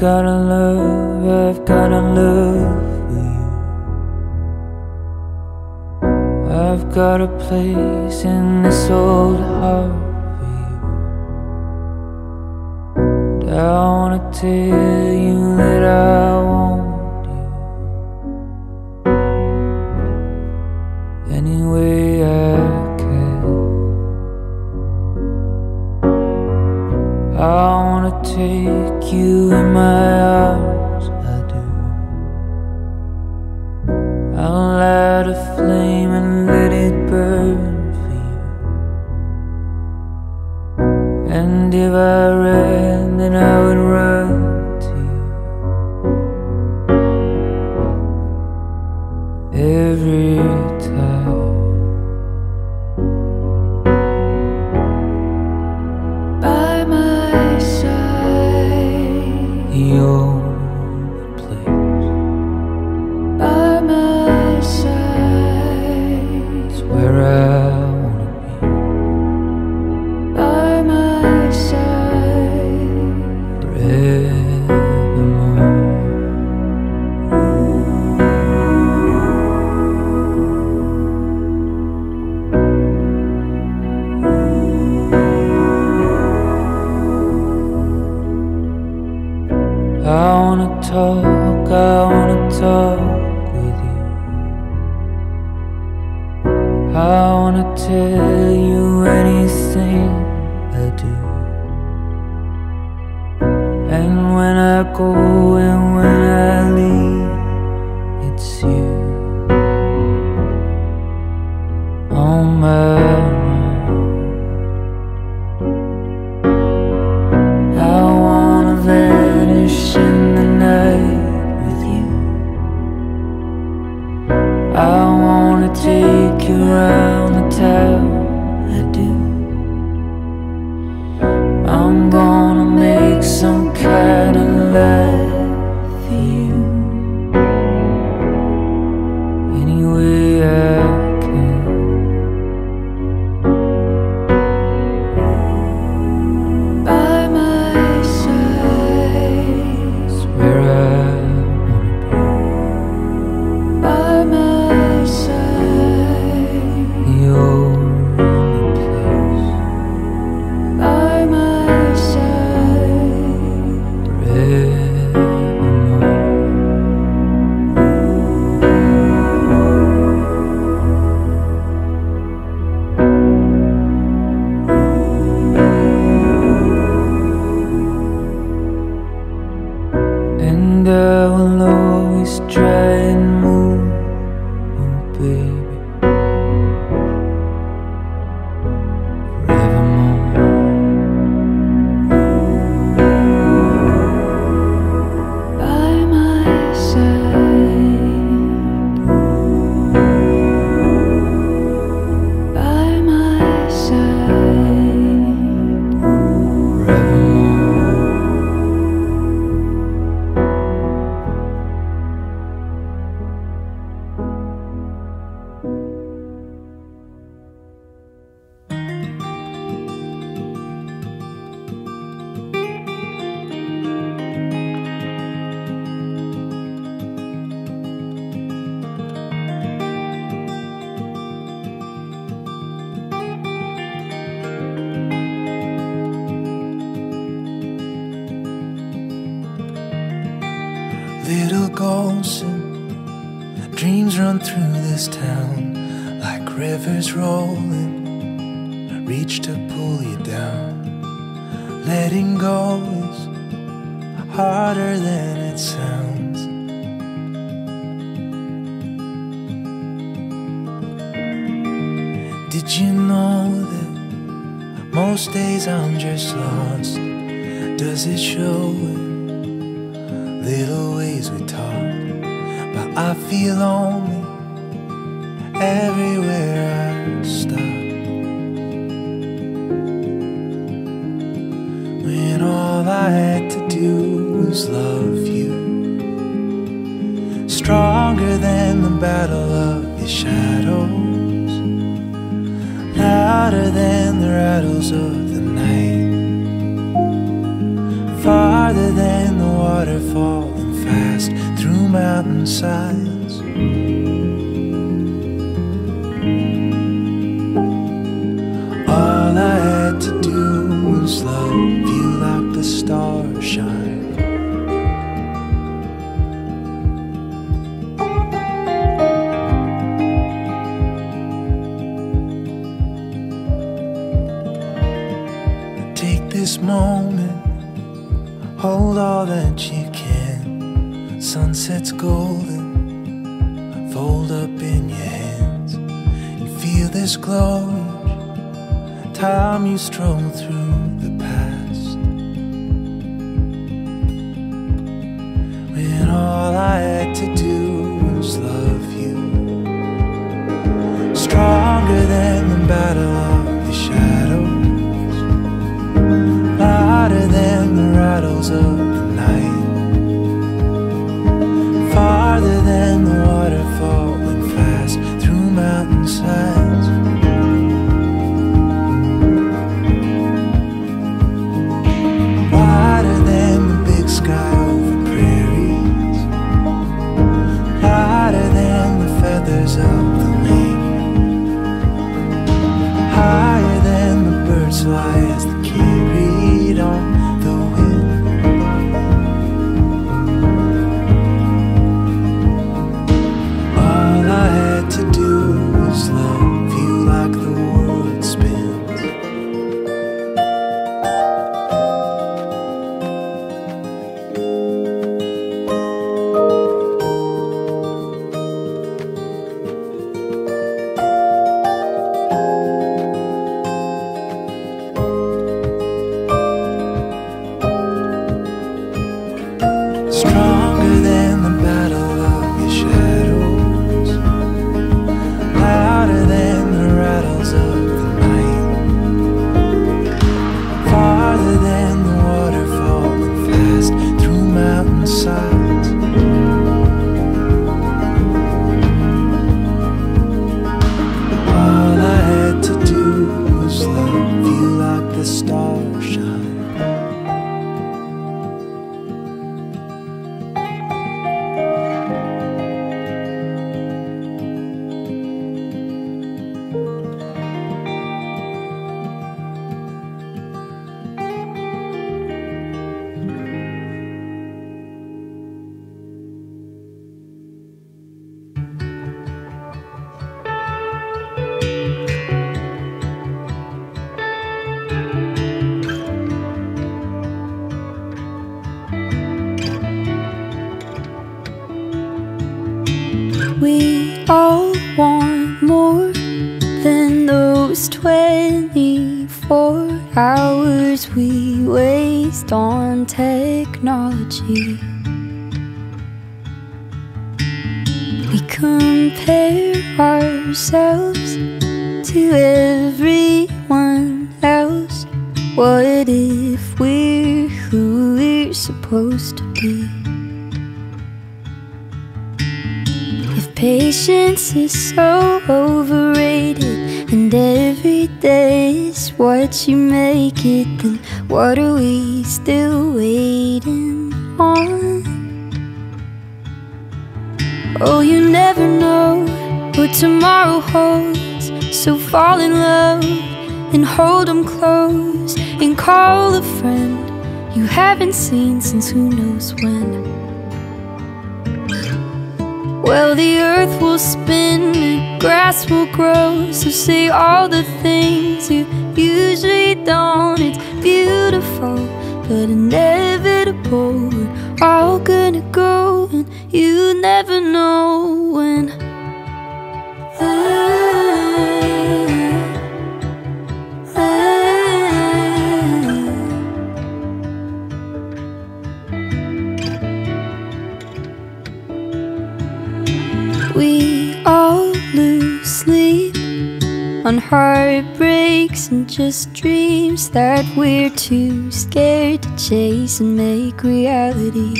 I've gotta love you. I've got a place in this old heart for you. And I wanna tell you that I want you any way I can. I wanna take you in my arms, I do. I'll light a flame and let it burn for you. And if I ran, then I would run to you every time. Farther than the water falling fast through mountainsides. All I had to do was love you like the stars shine. Take this moment, hold all that you can. Sunset's golden, fold up in your hands. And feel this glow each time you stroll through the past. When all I had to do was love you, stronger than the battle of the shadows, louder than the rattles of the night, farther than the water falling fast through mountainsides. Wider than the big sky over prairies, lighter than the feathers of the wing, higher than the birds fly as they carried on. Stronger than the battle of your shadows, louder than the rattles of the night, farther than the water falling fast through mountainsides. All I had to do was love you like the stars shine. We all want more than those 24 hours we waste on technology. We compare ourselves to everyone else. What if we're who we're supposed to be? Patience is so overrated, and every day is what you make it. Then what are we still waiting on? Oh, you never know what tomorrow holds, so fall in love and hold them close, and call a friend you haven't seen since who knows when. Well, the earth will spin, the grass will grow, so say all the things you usually don't. It's beautiful, but inevitable. We're all gonna go, and you never know when. We all lose sleep on heartbreaks and just dreams that we're too scared to chase and make reality.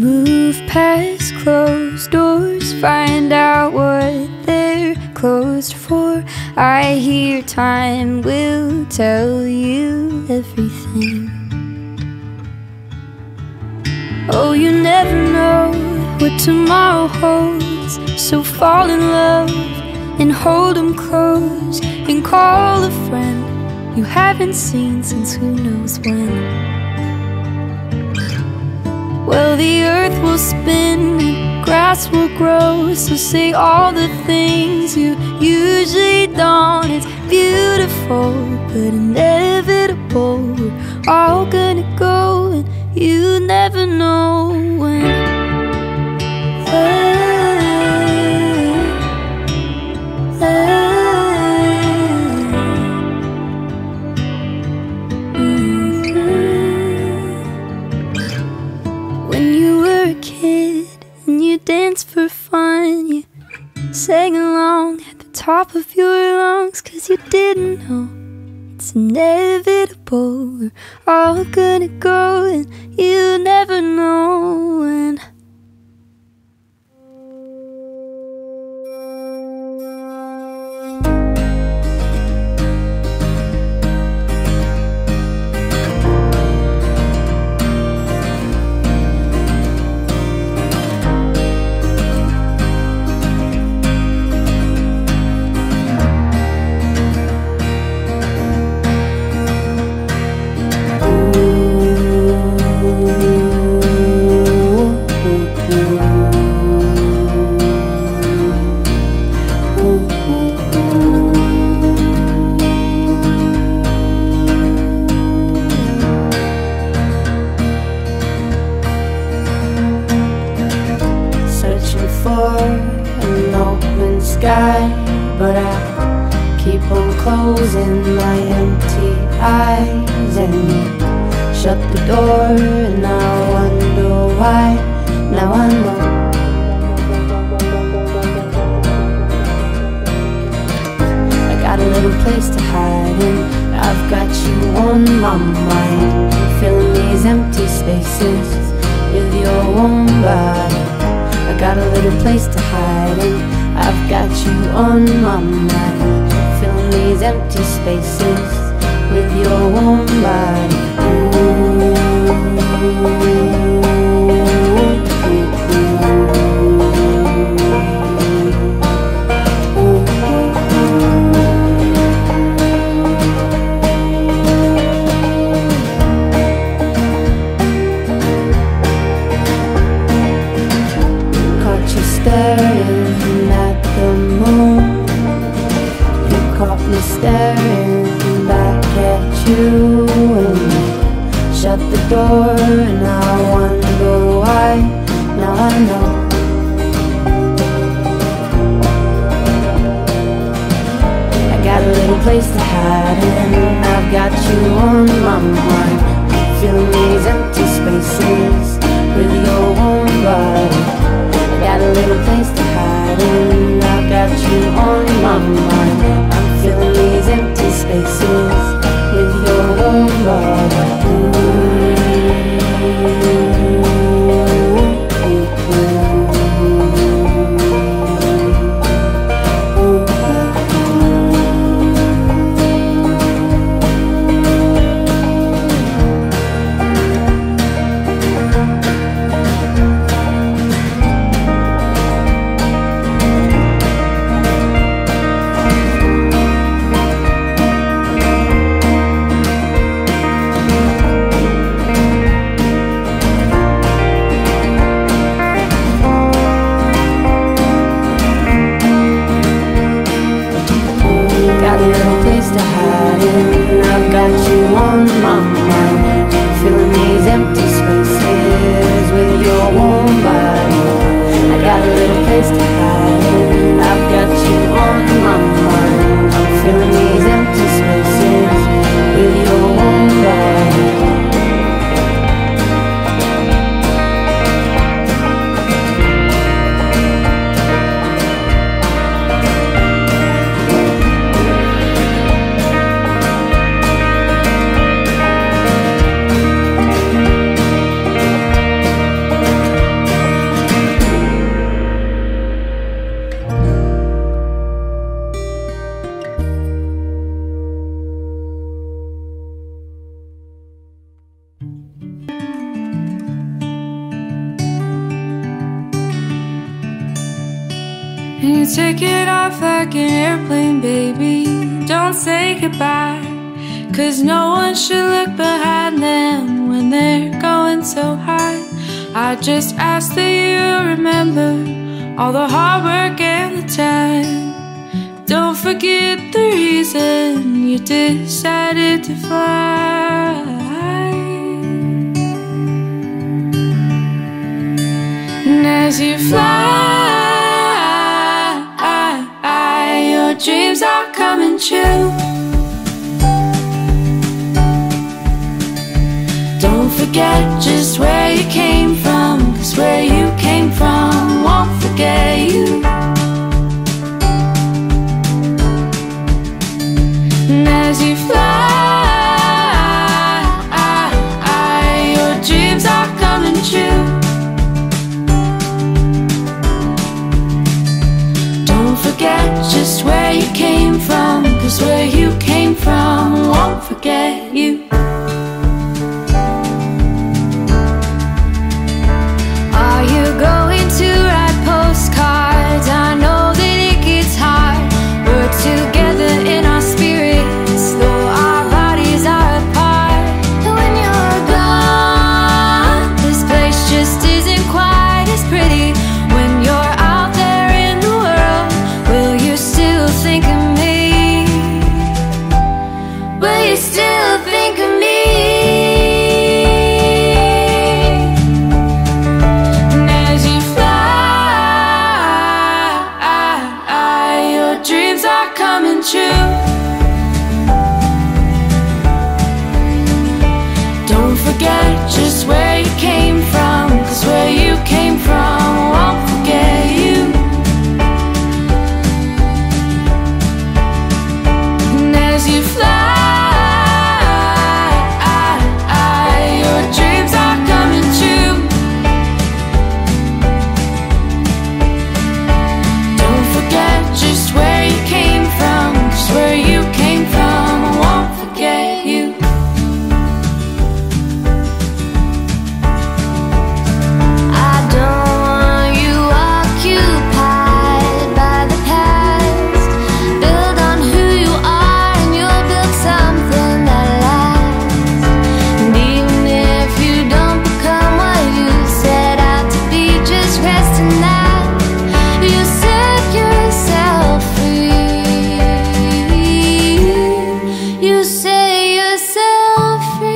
Move past closed doors, find out what they're closed for. I hear time will tell you everything. Oh, you never know what tomorrow holds, so fall in love and hold 'em close, and call a friend you haven't seen since who knows when. Well, the earth will spin, grass will grow, so say all the things you usually don't. It's beautiful but inevitable, we're all gonna go and you never know when. When you were a kid and you danced for fun, you sang along at the top of your lungs, 'cause you didn't know it's inevitable, we're all gonna go and you never know when. For an open sky, but I keep on closing my empty eyes, and you shut the door and I wonder why. Now I know I got a little place to hide in, I've got you on my mind, filling these empty spaces with your warm body. I got a little place to hide in, I've got you on my mind, filling these empty spaces with your warm body. Staring at the moon, you caught me staring back at you, and you shut the door and I wonder why. Now I know I got a little place to hide in, I've got you on my mind, filling these empty spaces with your warm body. Got a little place to hide in, I've got you on my mind, I'm filling these empty spaces with your warm body. can take it off like an airplane, baby. Don't say goodbye, 'cause no one should look behind them when they're going so high. I just ask that you remember all the hard work and the time. Don't forget the reason you decided to fly. And as you fly, dreams are coming true. Don't forget just where you came from, 'cause where you came from won't forget you. And as you fly, your dreams are coming true. Just where you came from, 'cause where you came from won't forget you. Are you going to write postcards? I know that it gets hard. We're together in our spirits, though our bodies are apart. And when you're gone, this place just isn't quite as pretty. When you're out there in the world, will you still think of me? Will you still think of me? And as you fly, your dreams are coming true. Don't forget just where you came from, 'cause where you came from won't forget you. And as you fly, your dreams are coming true. Don't forget just where you came from, 'cause where you came from won't forget you. I don't want you occupied by the past. Build on who you are and you'll build something that lasts. And even if you don't become what you set out to be, just rest in that you set yourself free. You set yourself free.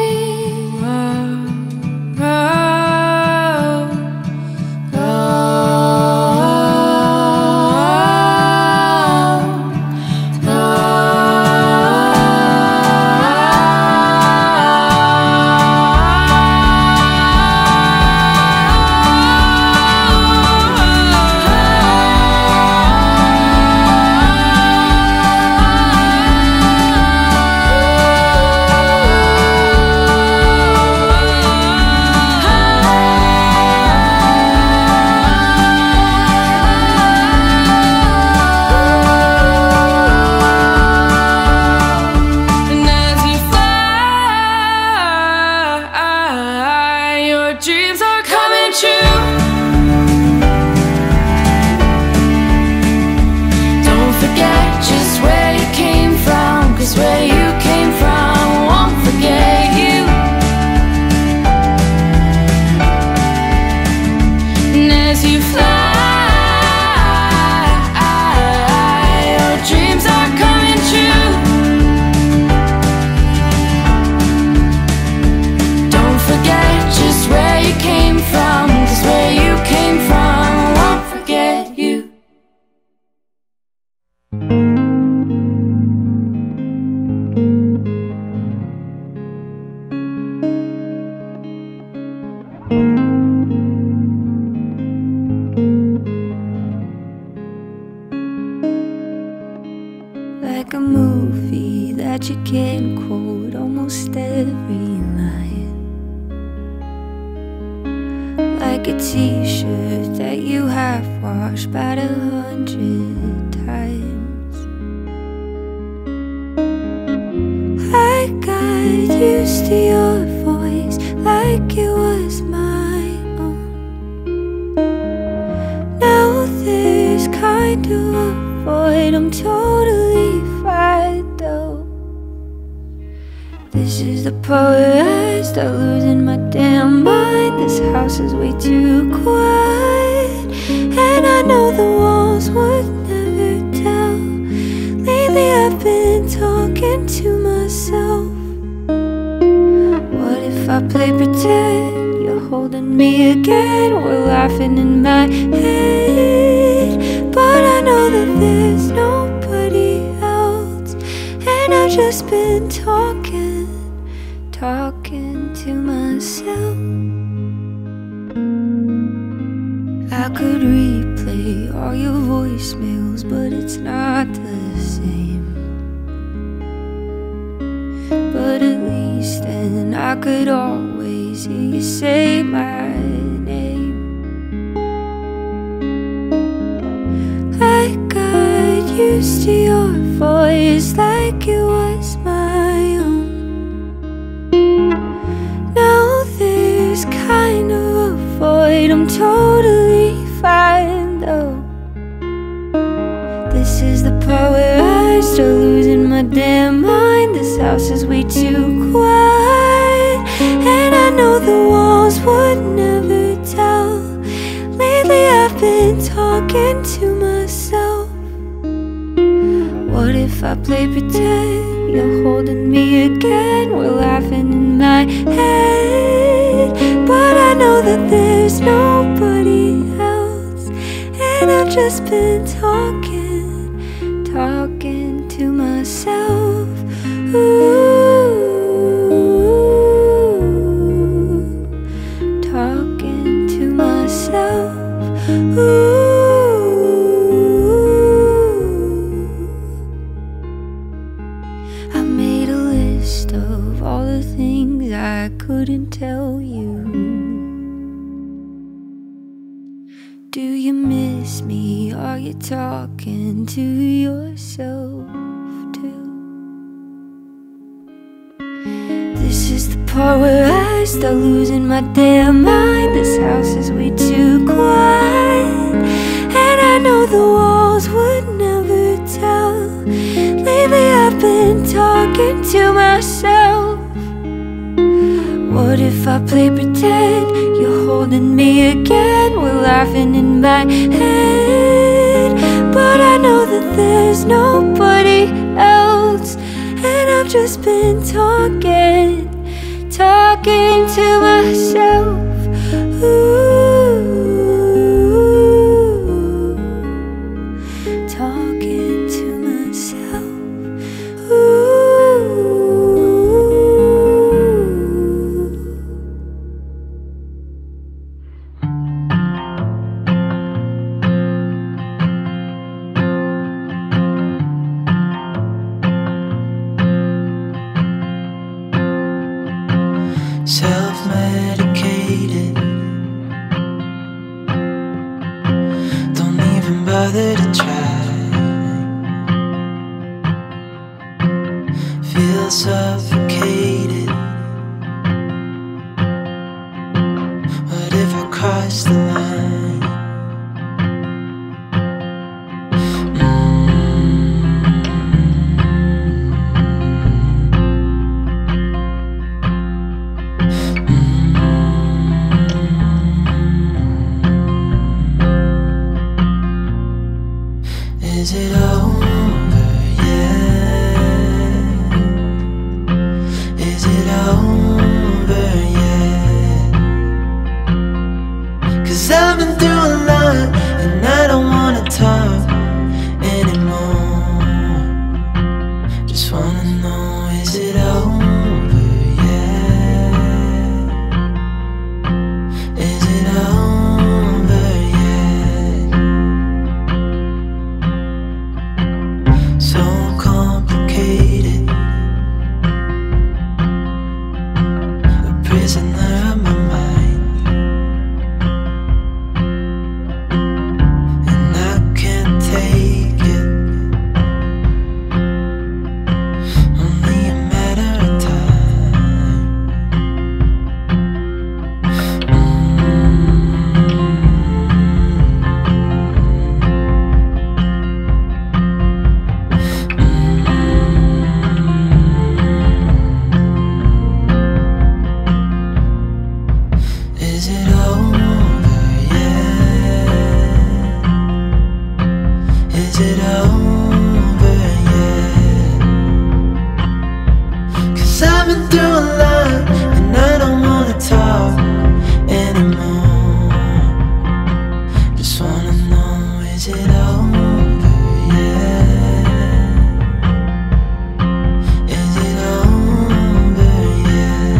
Do void, I'm totally fried out. This is the part I start losing my damn mind. This house is way too quiet, and I know the walls would never tell. Lately I've been talking to myself. What if I play pretend you're holding me again? We're laughing in my head, but I know that there's nobody else. And I've just been talking to myself. I could replay all your voicemails, but it's not the same. But at least then I could always hear you say my name. I got used to your voice like it was my own. Kind of a void, I'm totally fine though. This is the part where I start losing my damn mind. This house is way too quiet, and I know the walls would never tell. Lately I've been talking to myself. What if I play pretend you're holding me again? We're laughing in my head, but I know that there's nobody else. And I've just been talking to myself. Ooh, talking to myself. Ooh, I made a list of all the things I couldn't tell you. Do you miss me? Are you talking to yourself too? This is the part where I start losing my damn mind. This house is way too quiet, and I know the walls would never tell. Lately I've been talking to myself. What if I play pretend you're holding me again? We're laughing in my head, but I know that there's nobody else. And I've just been talking to myself. Ooh, talking to myself. Ooh. Self-medicated, don't even bother to try. Feel suffocated. What if I cross the line? Is it over yet? Is it over yet? 'Cause Is it over yet? Is it over yet? 'Cause I've been through a lot and I don't wanna talk anymore. Just wanna know, is it over yet? Is it over yet?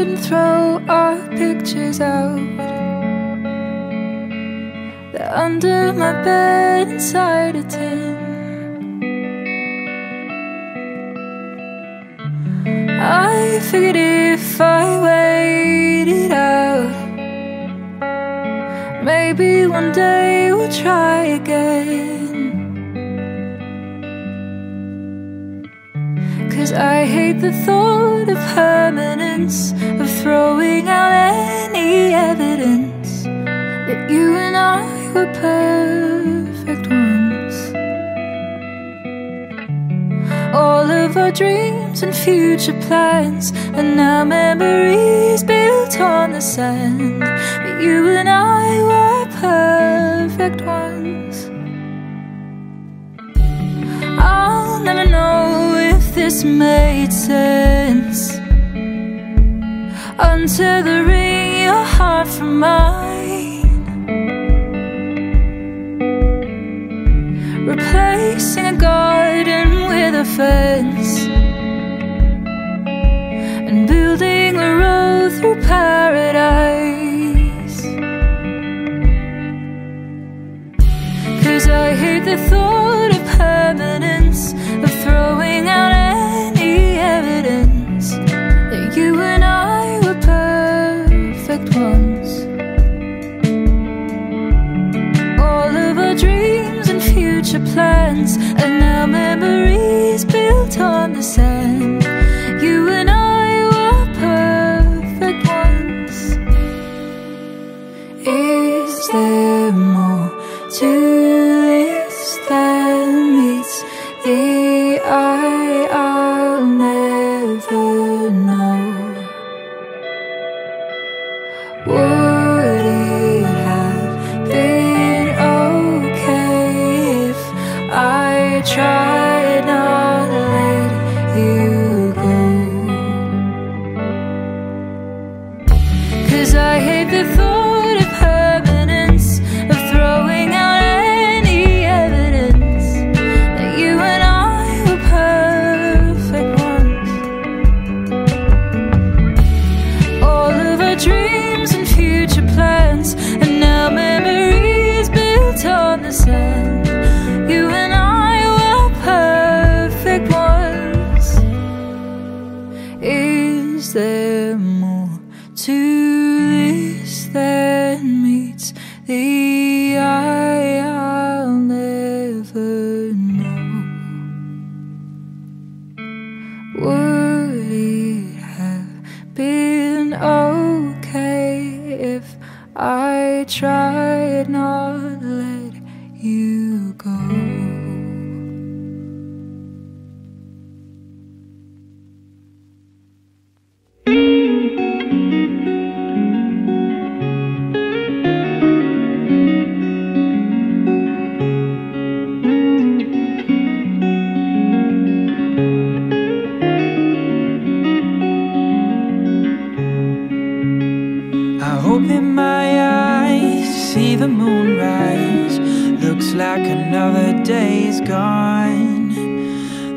Didn't throw our pictures out. They're under my bed inside a tin. I figured if I waited out, maybe one day we'll try again. 'Cause I hate the thought of permanence, of throwing out any evidence that you and I were perfect once. All of our dreams and future plans, and our memories built on the sand, but you and I were perfect once. I'll never know if this made sense untethering your heart from mine, replacing a garden with a fence, and building a road through paradise. 'Cause I hate the thought of permanence, of throwing out any evidence that you and I perfect ones. All of our dreams and future plans, and our memories built on the sand. You and I were perfect ones. Is there more to this than meets the eye? I'll never know. Would it have been okay if I tried not to let you go? 'Cause I hate the thought of permanence, of throwing out any evidence that you and I were perfect once. All of our dreams, future plans, and now memories built on the sand. You and I were perfect ones. Is there more to this than meets the eye? I'll never know. Would it have been if I tried not to let you go? Open my eyes, see the moon rise. Looks like another day's gone.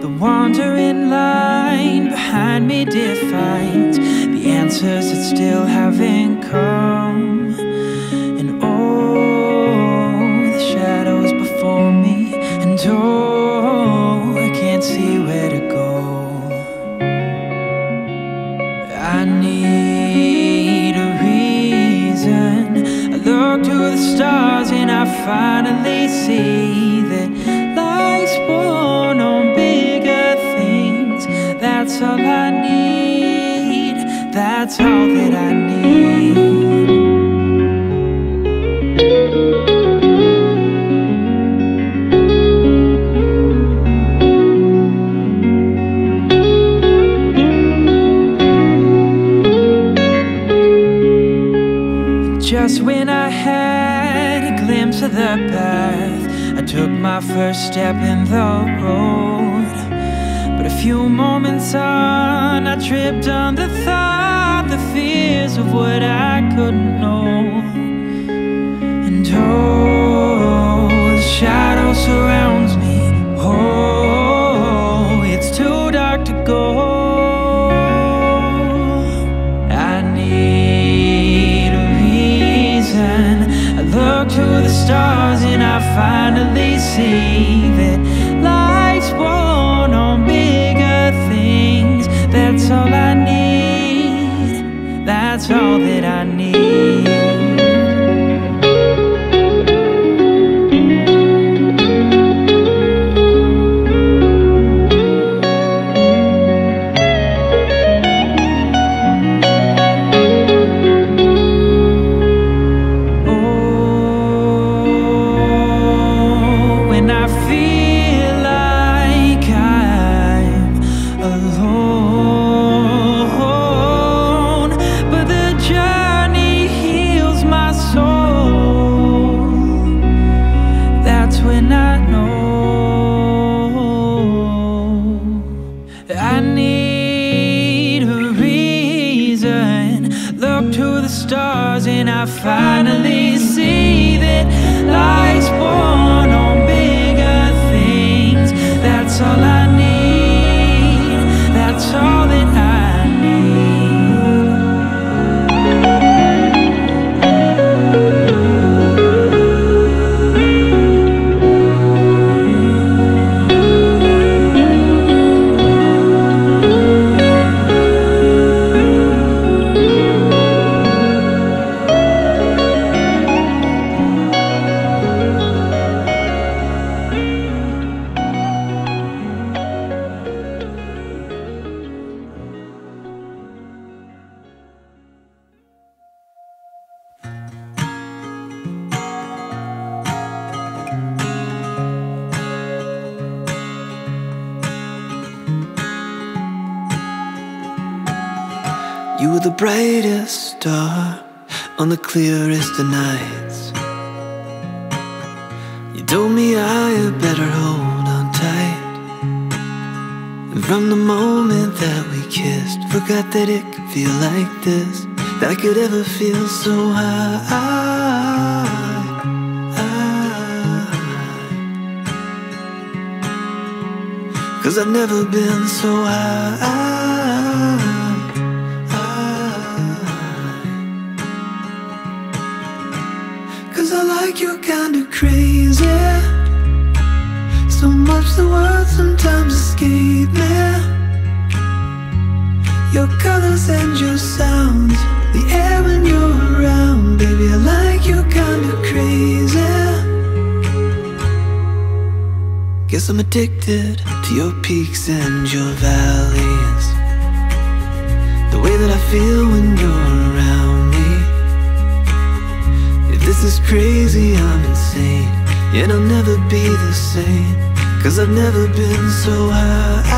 The wandering line behind me defines the answers that still haven't come. And oh, the shadows before me, and oh, I can't see where to go. I need a reason. finally see that life's born on bigger things. That's all I need, that's all that I need. Just when I had a glimpse of the path, I took my first step in the road. But a few moments on, I tripped on the thought, the fears of what I couldn't know. And oh, the shadow surrounds me. Oh, it's too dark to go. Stars, and I finally see that life's born on bigger things. That's all I need, that's all that I need. And I finally see that life's born on bigger things. That's all I need, that's all that I need. You were the brightest star on the clearest of nights. You told me I better hold on tight. And from the moment that we kissed, forgot that it could feel like this, that I could ever feel so high. 'Cause I've never been so high. I like you kinda crazy, so much the words sometimes escape me. Your colors and your sounds, the air when you're around. Baby, I like you kinda crazy. Guess I'm addicted to your peaks and your valleys, the way that I feel when you're around. This is crazy, I'm insane, and I'll never be the same, 'cause I've never been so high.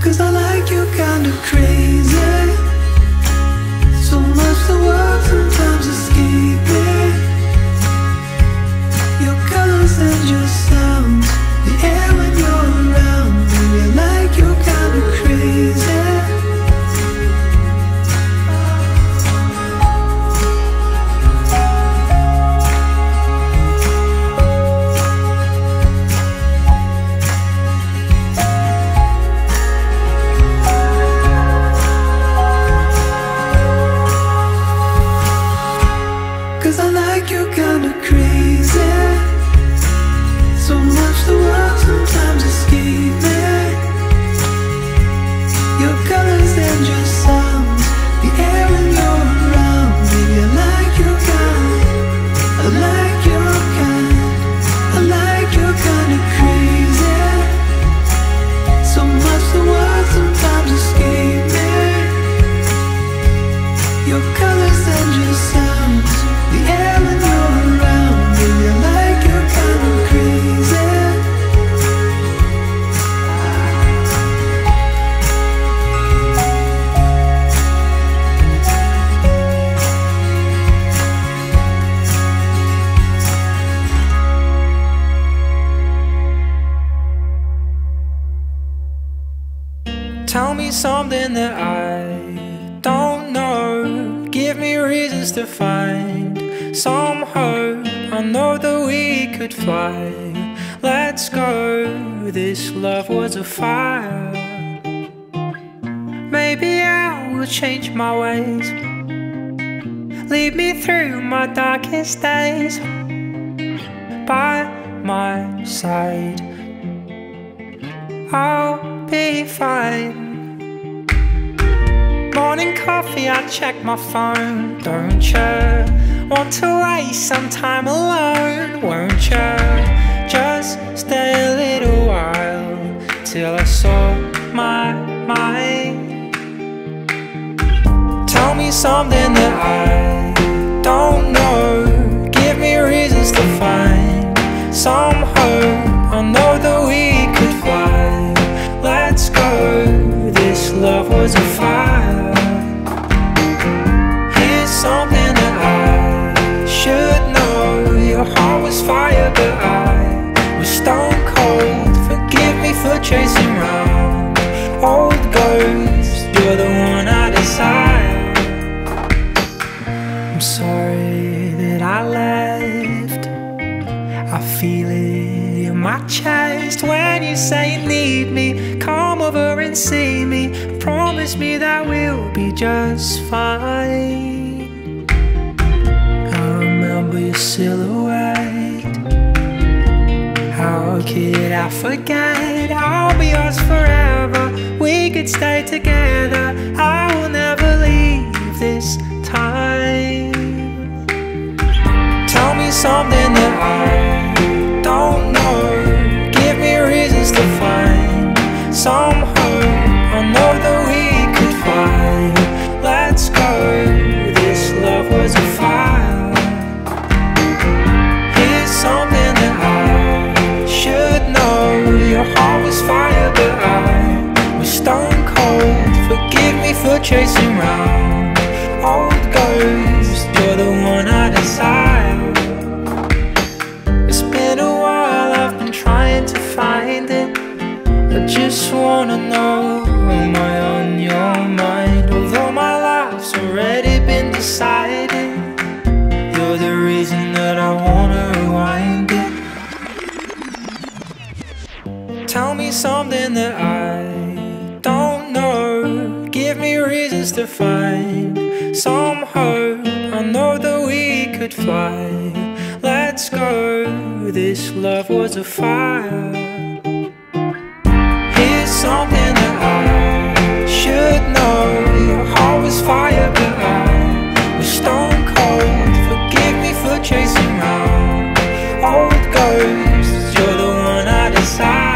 'Cause I like you kinda crazy, so much the world sometimes escaping. Your colors and your sounds, the air when you're around. Baby, I like you kinda crazy. You're kinda crazy, so much the world. Tell me something that I don't know. Give me reasons to find some hope. I know that we could fly. Let's go. This love was a fire. Maybe I will change my ways. Lead me through my darkest days. By my side, I'll be fine. Morning coffee, I check my phone. Don't you want to waste some time alone? Won't you just stay a little while till I sold my mind? Tell me something that I don't know. Give me reasons to find some hope. I know that we could fly. Let's go. This love was a fire. Here's something that I should know. Your heart was fire, but I was stone cold. Forgive me for chasing round old ghosts. You're the one I desire. I'm sorry that I left. I feel it in my chest when you say you need me. Come over and see me. Promise me that we'll be just fine. I remember your silhouette. How could I forget? I'll be yours forever. We could stay together. I will never leave this time. Tell me something that I don't know. Give me reasons to find some hope. I know that we could find. Let's go. This love was a fire. Here's something that I should know. Your heart was fire, but I was stone cold. Forgive me for chasing round old ghosts. You're the one I desire. Find it. I just wanna know, am I on your mind? Although my life's already been decided, you're the reason that I wanna rewind it. Tell me something that I don't know. Give me reasons to find some hope. I know that we could fly. Let's go. This love was a fire. Something that I should know. Your heart was fire, but I was stone cold. Forgive me for chasing round old ghosts. You're the one I desire.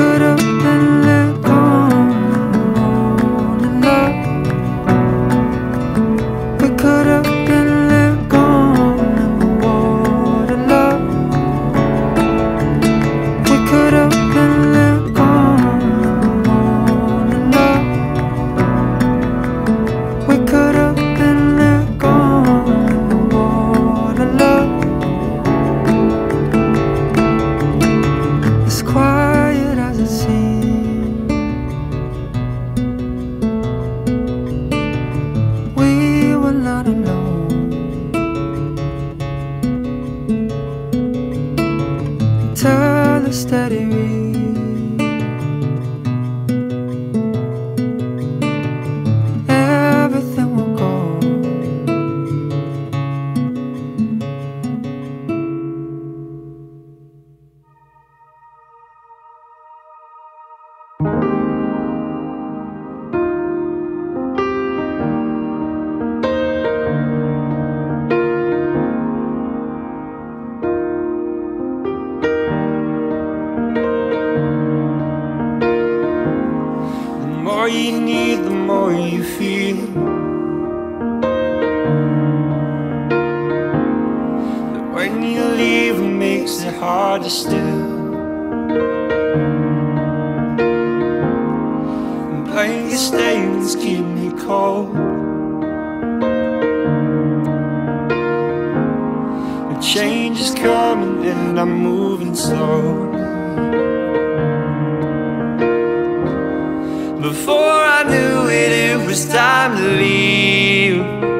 Could have been let go. When you leave, it makes it harder still. And blanket stains keep me cold. The change is coming and I'm moving slow. Before I knew it, it was time to leave.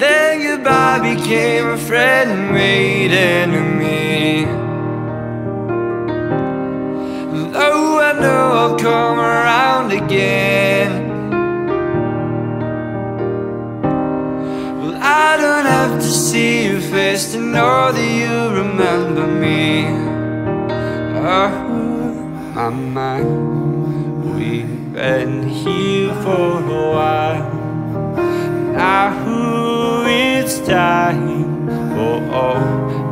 Then goodbye became a friend and made enemy. And though I know I'll come around again, well, I don't have to see your face to know that you remember me. Oh, my mind, we've been here for a while. Now it's time for all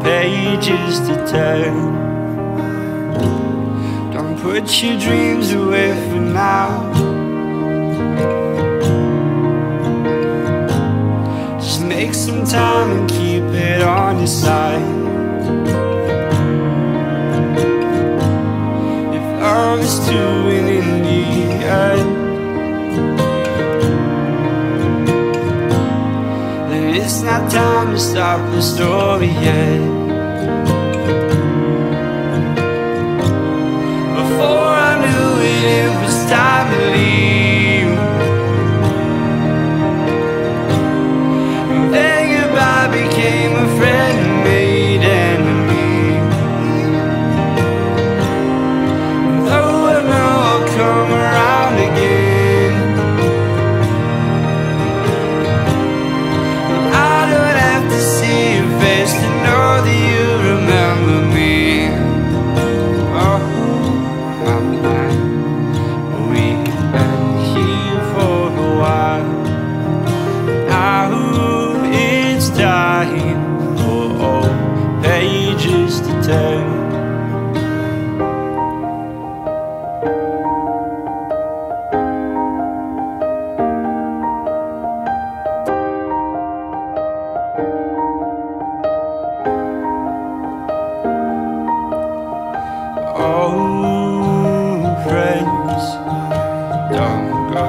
pages to turn. Don't put your dreams away for now. Just make some time and keep it on your side. If love is to win in the end, it's not time to stop the story yet. Before I knew it, it was time to leave. And then goodbye became a friend and made enemy. And though I know I'll come around again,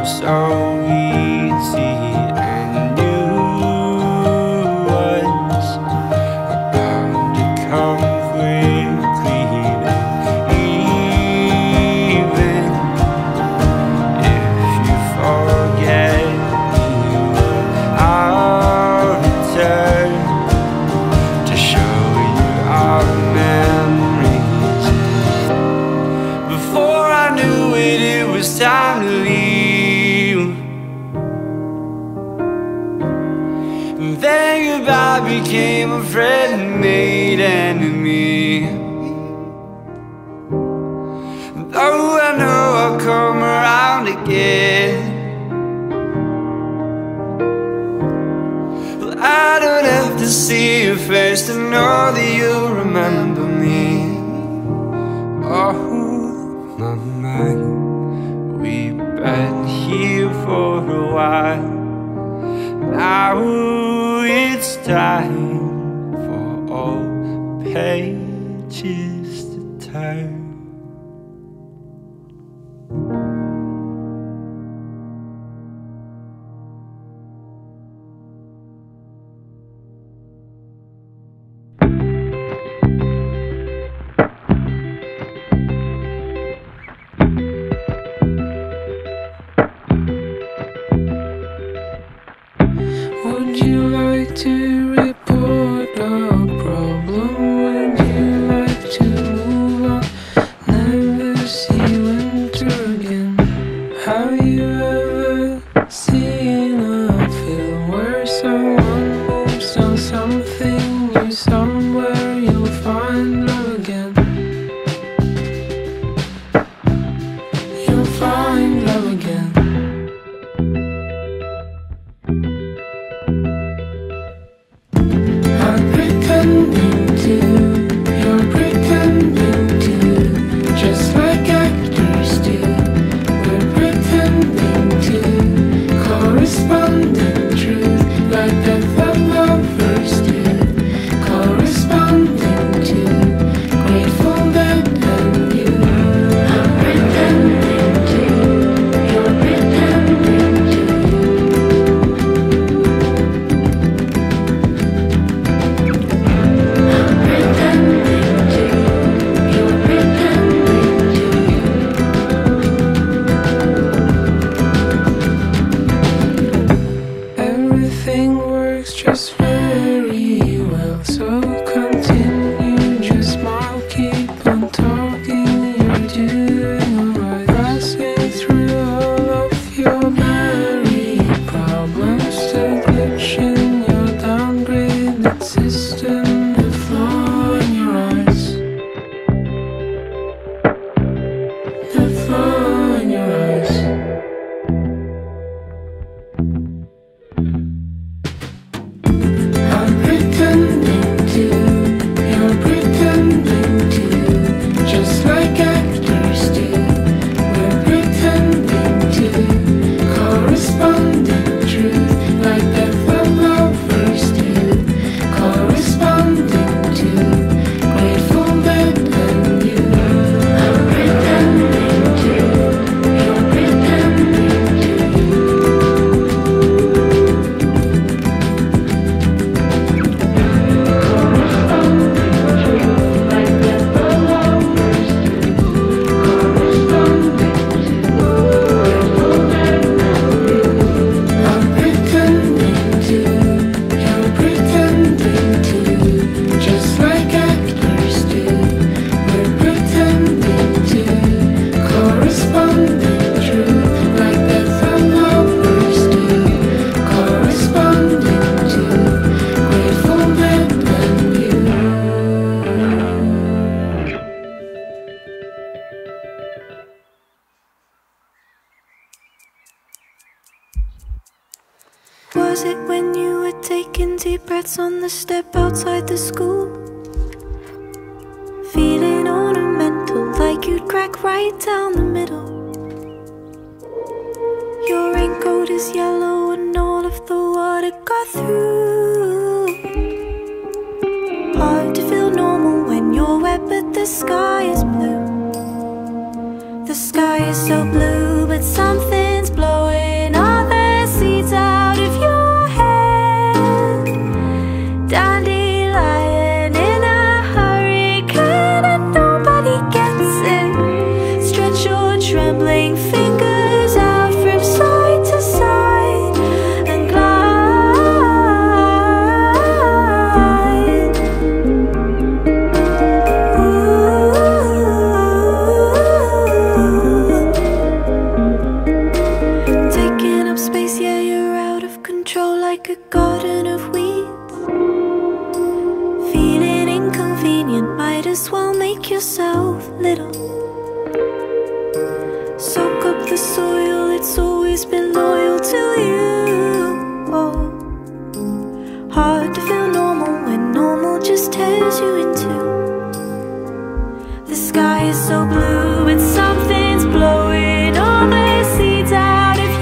so easy and new ones are bound to come quickly, even if you forget me, I'll return to show you our memories. Before I knew it, it was time to leave. Then goodbye became a friend and made enemy. And though I know I'll come around again, well, I don't have to see your face to know that you'll remember me. Oh, my mind, we've been here for a while. Now it's time for all pages to turn. just very well, so continue, just smile, keep on talking, you're doing alright, passing through all of your merry problems to glitch in your downgraded system, the flaw in your eyes, the flaw in your eyes. Was it when you were taking deep breaths on the step outside the school? Feeling ornamental, like you'd crack right down the middle. Your raincoat is yellow and all of the water got through. Hard to feel normal when you're wet but the sky is blue. The sky is so blue but something's blowing all the seeds out of you. Dandelion in a hurricane and nobody gets it. Stretch your trembling fingers out from side to side and glide. Ooh. Taking up space, yeah, you're out of control like a garden of weeds. Feeling inconvenient, might as well make yourself little. Soak up the soil, it's always been loyal to you. Oh. Hard to feel normal when normal just tears you in two. The sky is so blue, it's something's blowing all the seeds out of you.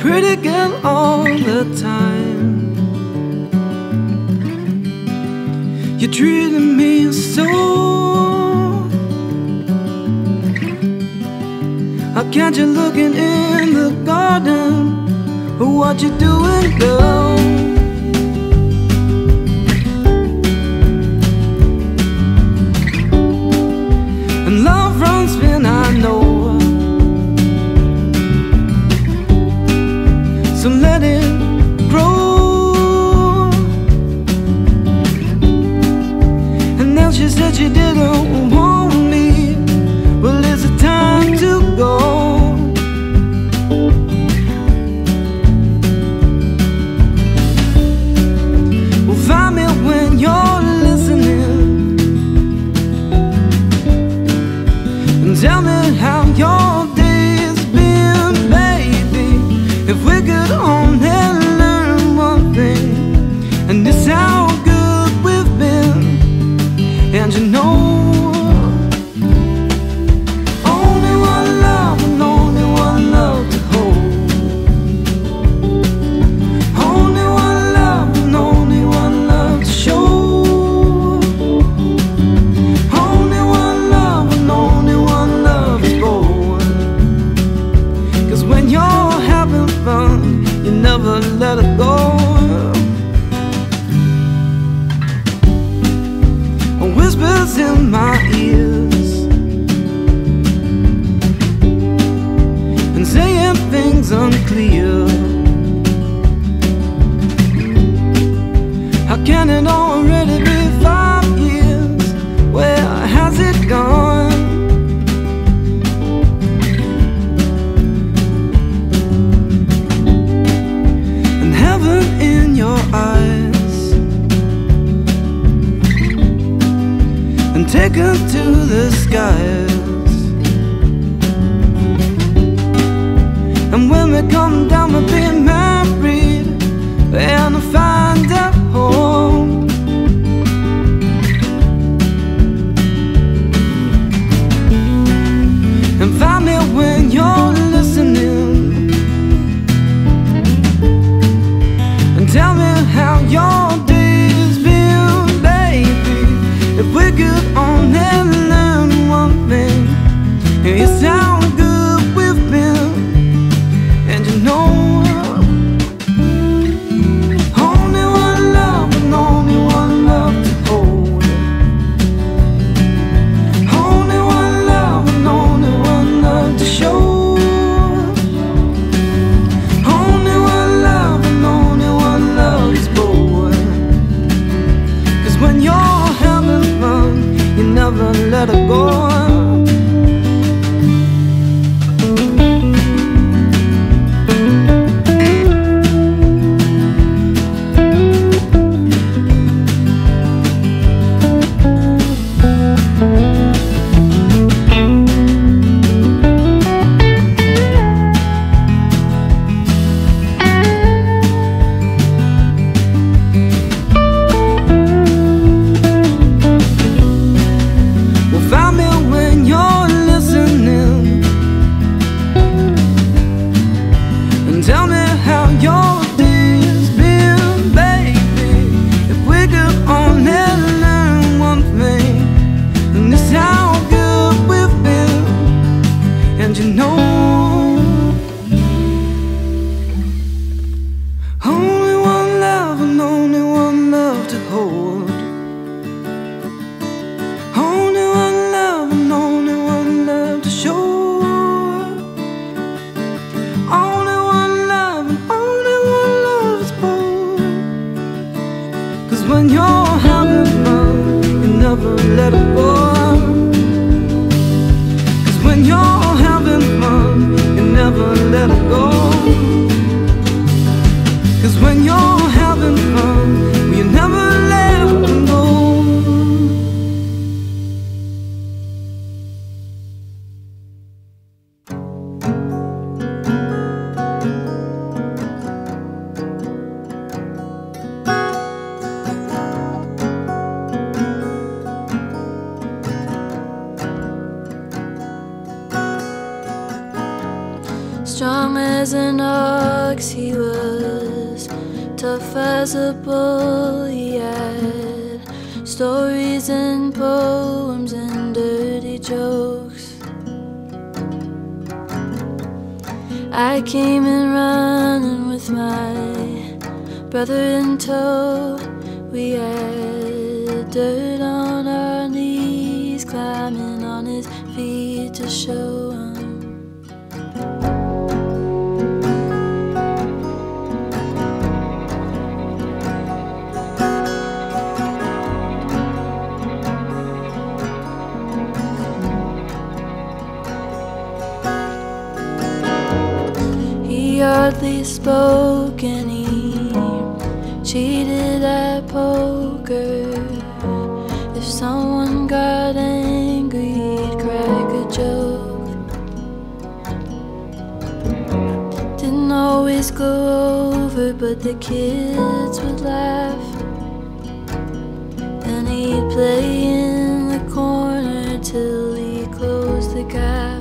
Pretty girl all the time, you treated me so. I catch you looking in the garden. What you doing, girl? And love runs when I know. So let it grow. And now she said she didn't want me. Well, it's the time to go. Well, find me when you're listening, and tell me how you're doing. If we could only learn one thing, and it's how good we've been. And you know, only one love and only one love to hold. Only one love and only one love to show. Only one love and only one love is born. 'Cause when you're you never let her go. Whispers in my ears and saying things unclear. How can it already be 5 years? Where has it gone? In your eyes, and take her to the skies. And when we come down, we'll be married and I'll find a home. And find me when you're listening. Tell me how your day's been, baby. If we could only learn one thing, it's how good we've been. And you know, only one love and only one love to hold. Only one love and only one love to show. When you're having fun, you never let her go. When you're having fun, you never let it go. 'Cause when you're having fun, you never let it go. 'Cause when you're having fun, you never let it go. Strong as an ox he was, tough as a bull he had stories and poems and dirty jokes. I came in running with my brother in tow. We had dirt on our knees, climbing on his feet to show him. He hardly spoke and he cheated at poker. If someone got angry, he'd crack a joke. Didn't always go over, but the kids would laugh. And he'd play in the corner till he closed the gap.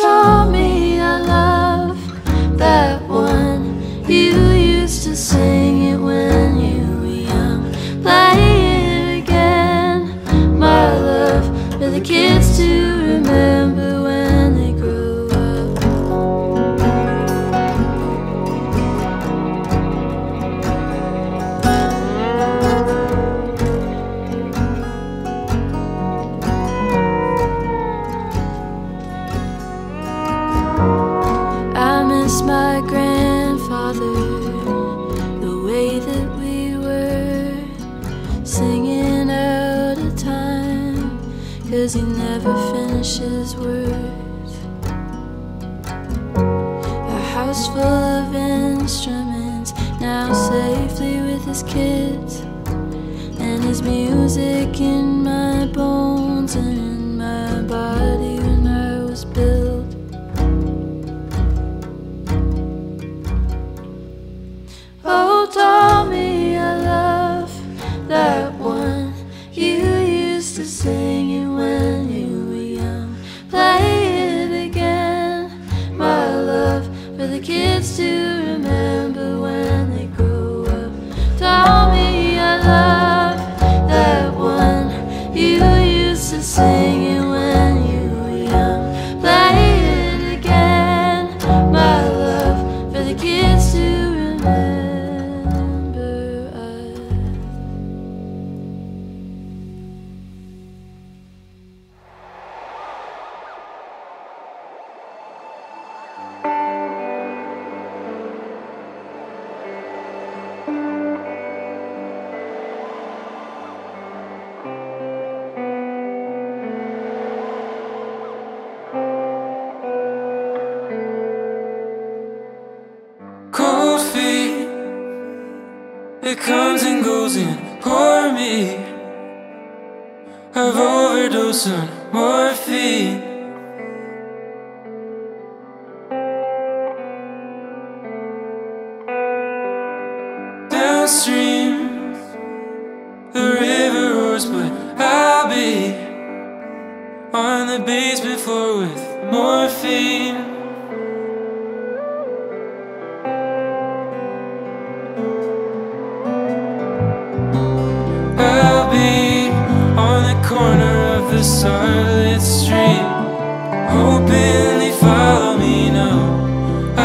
Told me I love that one. You used to sing it when you were young. Play it again, my love, for the kids to remember when they grow up. I miss my grandfather, the way that we were singing out of time, 'cause he never finishes words. A house full of instruments, now safely with his kids, and his music in my bones and in my body when I was built. Told me I love that one. You used to sing it when you were young. Play it again, my love, for the kids to remember when they grow up. Told me I love that one. You used to sing it when you were young. Play it again, my love, for the kids to remember. It comes and goes and pour me. I've overdosed on morphine. Downstream, the river roars, but I'll be on the basement floor with morphine. The starlit street, hoping they follow me now.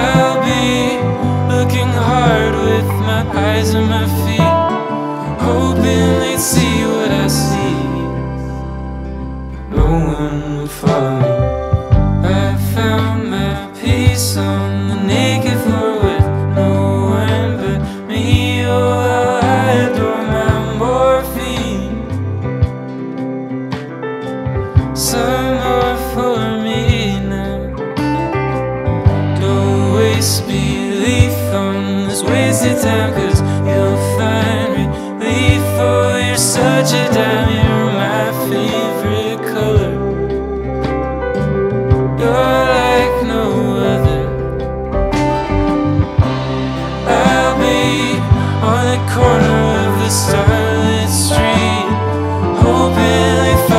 I'll be looking hard with my eyes and my feet, hoping they'd see what I see. No one would follow me. I found my peace on the naked floor with no one but me. Oh, I adore my morphine. Some more for me now. Don't waste belief on this wasted time, 'cause you'll find relief. Oh, you're such a dime, you're my favorite color. You're like no other. I'll be on the corner of the starlit street, hoping they find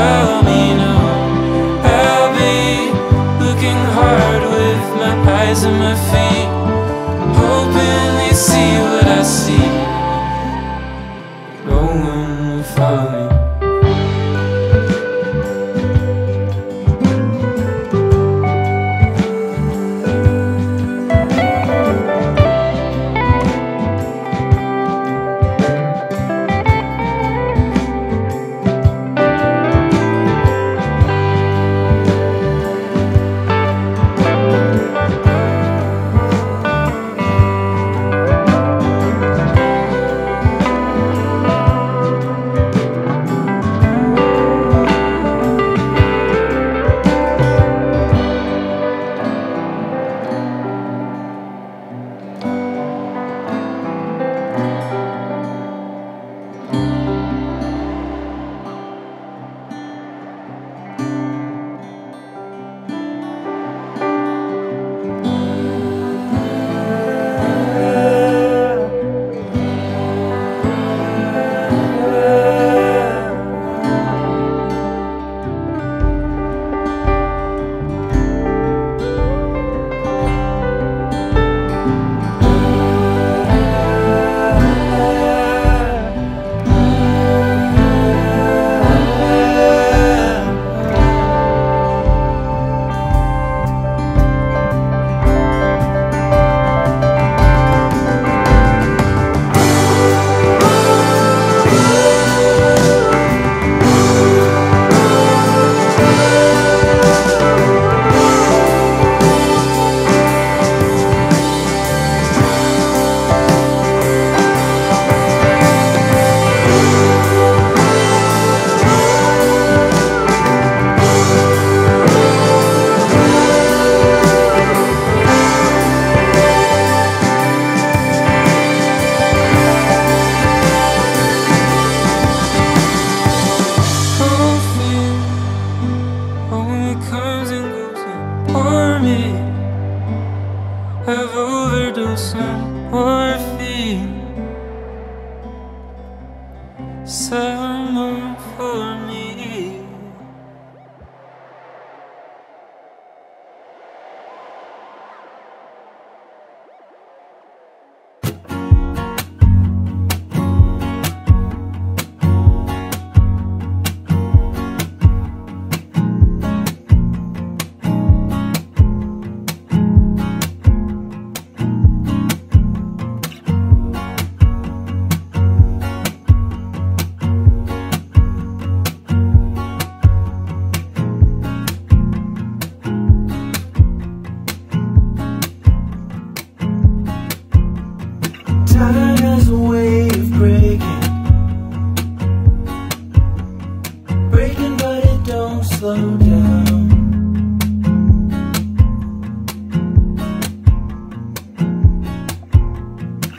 slow down.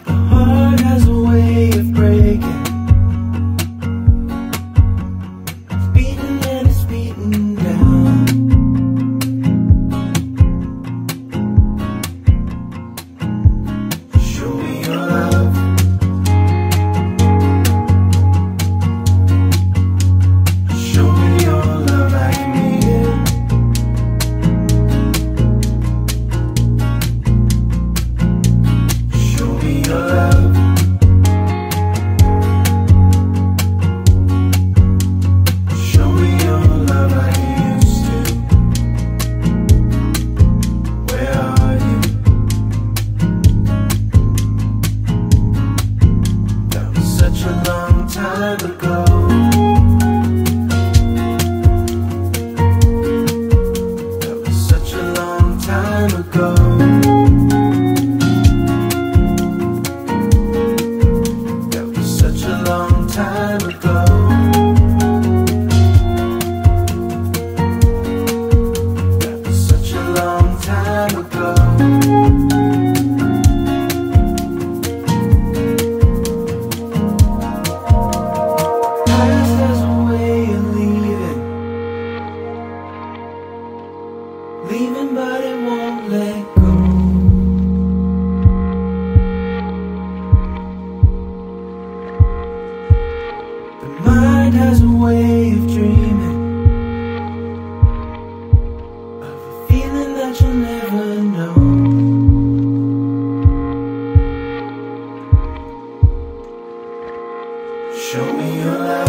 The heart has a way of breaking. It's beaten and it's beaten down. Show me your love. Leaving, but it won't let go. The mind has a way of dreaming of a feeling that you'll never know. Show me your love.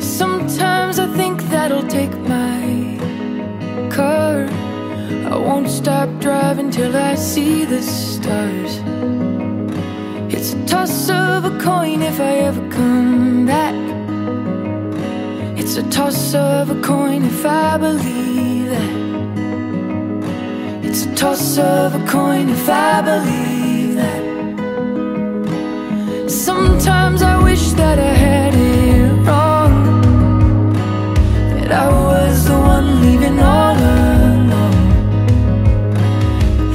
Sometimes I think that'll take my car. I won't stop driving till I see the stars. It's a toss of a coin if I ever come back. It's a toss of a coin if I believe that. It's a toss of a coin if I believe that. Sometimes I wish that I had it wrong, I was the one leaving all alone,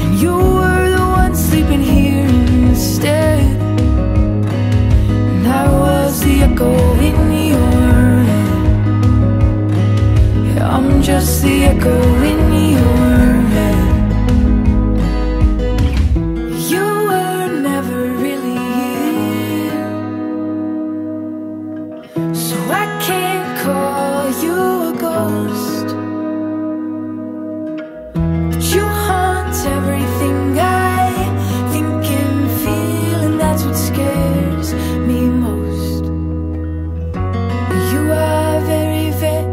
and you were the one sleeping here instead, and I was the echo in your head. Yeah, I'm just the echo in your head. You were never really here, so I can't call you. Me most, you are very, very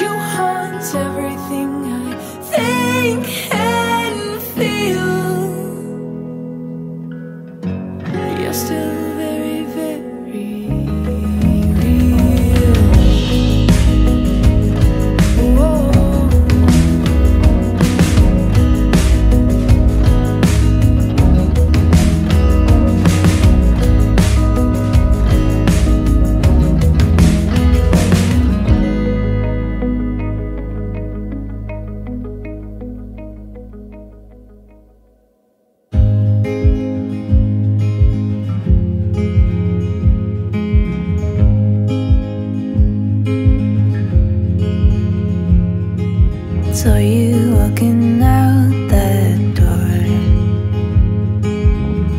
you haunt everything I think and feel. You're still very, very real. Saw you walking out that door,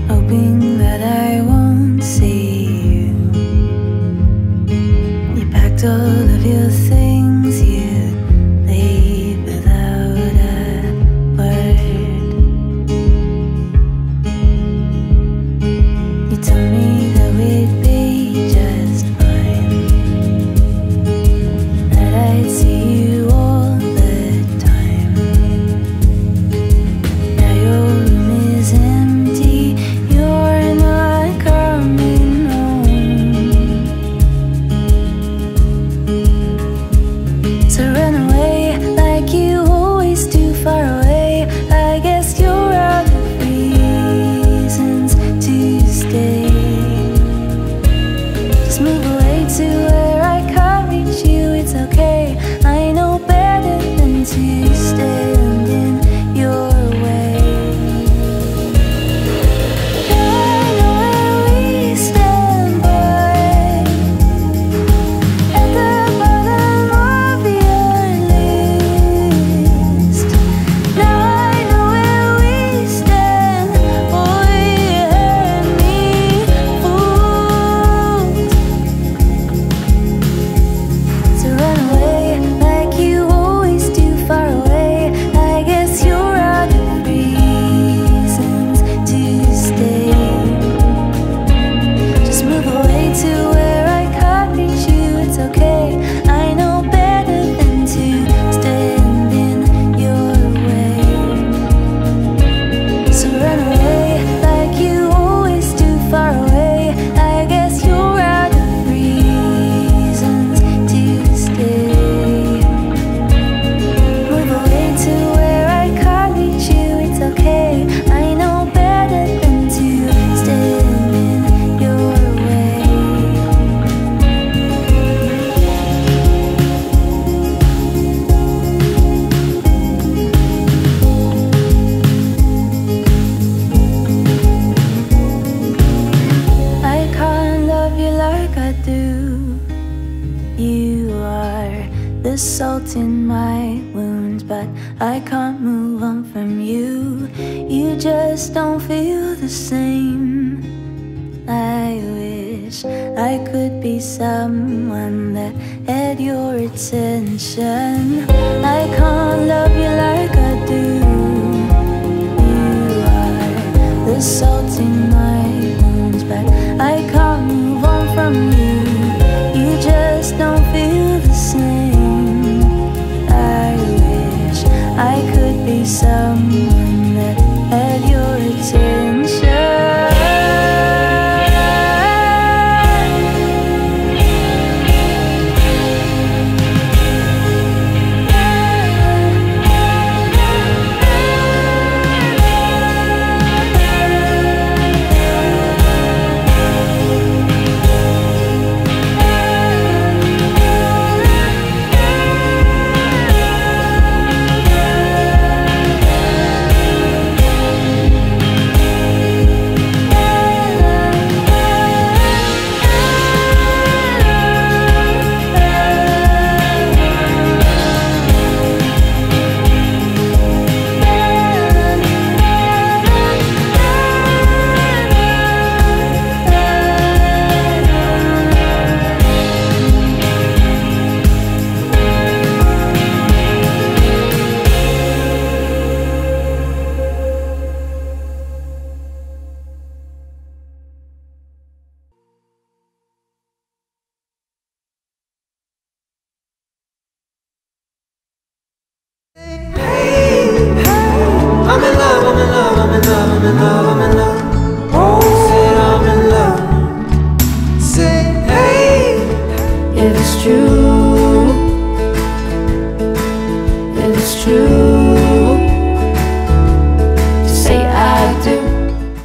hoping that I won't see you. You packed all of your things, you leave without a word. You told me that we'd be just fine, that I'd see you. The salt in my wounds, but I can't move on from you. You just don't feel the same. I wish I could be someone that had your attention. I can't love you like I do. You are the salt in my wounds, but I can't move on from you. You just don't feel the same. I could be someone that had your attention. It is true.